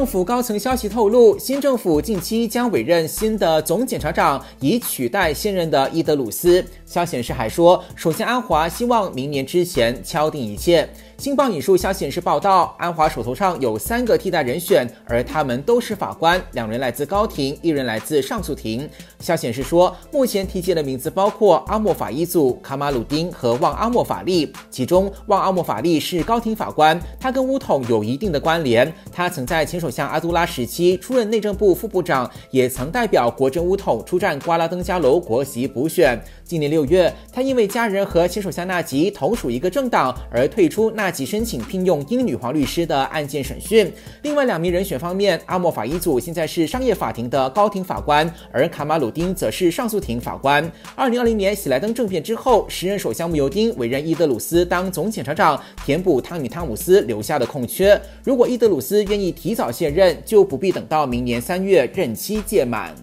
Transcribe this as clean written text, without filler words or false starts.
政府高层消息透露，新政府近期将委任新的总检察长，以取代现任的伊德鲁斯。消息人士还说，首相安华希望明年之前敲定一切。 新报引述消息人士报道，安华手头上有3个替代人选，而他们都是法官，2人来自高庭，1人来自上诉庭。消息人士说，目前提及的名字包括阿莫法伊祖、卡马鲁丁和旺阿莫法利，其中旺阿莫法利是高庭法官，他跟巫统有一定的关联。他曾在前首相阿杜拉时期出任内政部副部长，也曾代表国阵巫统出战瓜拉登加楼国席补选。今年6月，他因为家人和前首相纳吉同属一个政党而退出纳吉 及申请聘用英女皇律师的案件审讯。另外2名人选方面，阿莫法伊祖现在是商业法庭的高庭法官，而卡马鲁丁则是上诉庭法官。2020年喜来登政变之后，时任首相慕尤丁委任伊德鲁斯当总检察长，填补汤米汤姆斯留下的空缺。如果伊德鲁斯愿意提早卸任，就不必等到明年3月任期届满。